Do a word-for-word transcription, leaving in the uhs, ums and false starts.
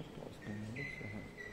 unos dos, con unos, ajá.